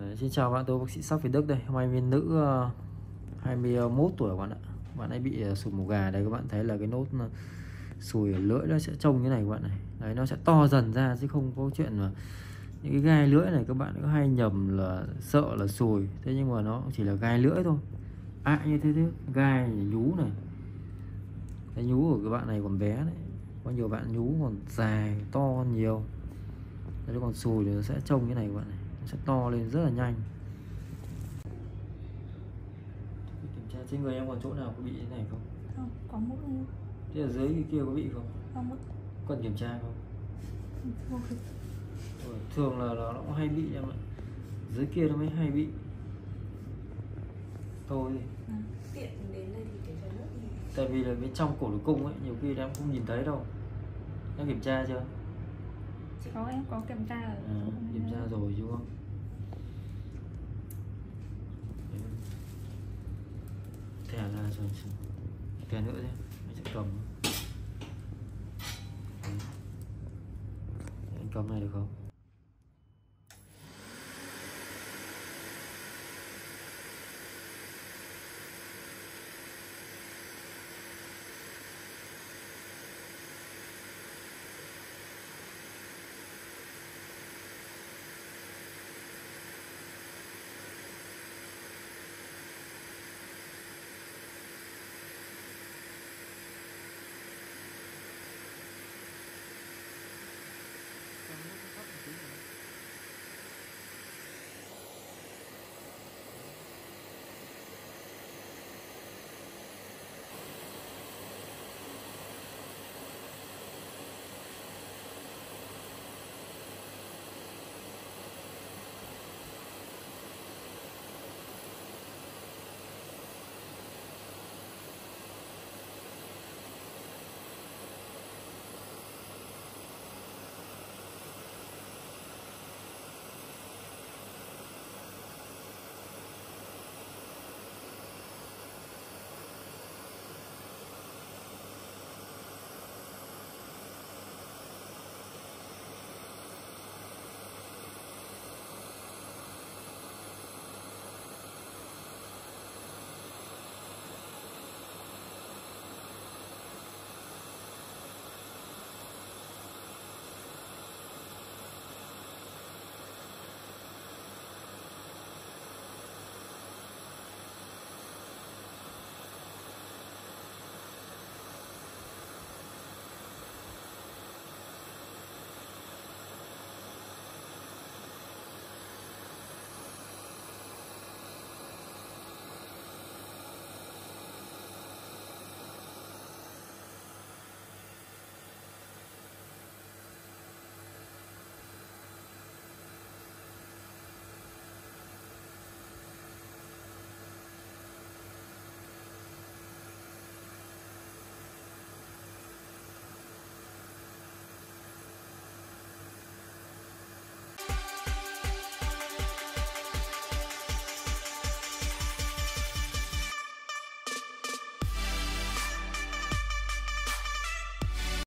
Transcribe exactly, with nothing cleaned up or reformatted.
Đấy, xin chào các bạn, tôi bác sĩ Sắc Việt Đức đây. Hôm nay viên nữ hai mươi mốt tuổi các bạn ạ. Bạn ấy bị sùi mủ gà đây, các bạn thấy là cái nốt sùi ở lưỡi nó sẽ trông như này các bạn này. Đấy, nó sẽ to dần ra chứ không có chuyện mà những cái gai lưỡi này các bạn cứ hay nhầm là sợ là sùi, thế nhưng mà nó chỉ là gai lưỡi thôi. Ai à, như thế thế, gai nhú này. Cái nhú của các bạn này còn bé đấy. Có nhiều bạn nhú còn dài, to nhiều. Đấy, còn sùi thì nó sẽ trông như này các bạn này. Nó sẽ to lên rất là nhanh. Kiểm tra trên người em còn chỗ nào có bị thế này không? Không, có mũi. Thế ở dưới cái kia có bị không? Không mũi. Cần kiểm tra không? Không. Rồi, thường là nó cũng hay bị em ạ. Dưới kia nó mới hay bị. Thôi. À, tiện đến đây thì kiểm tra nước đi. Tại vì là bên trong cổ tử cung ấy, nhiều khi em cũng nhìn thấy đâu. Em kiểm tra chưa? Chỉ có em có kiểm tra rồi. À, kiểm tra rồi đúng không? Thẻ ra rồi, thẻ nữa đấy, anh sẽ cầm. Anh cầm này được không?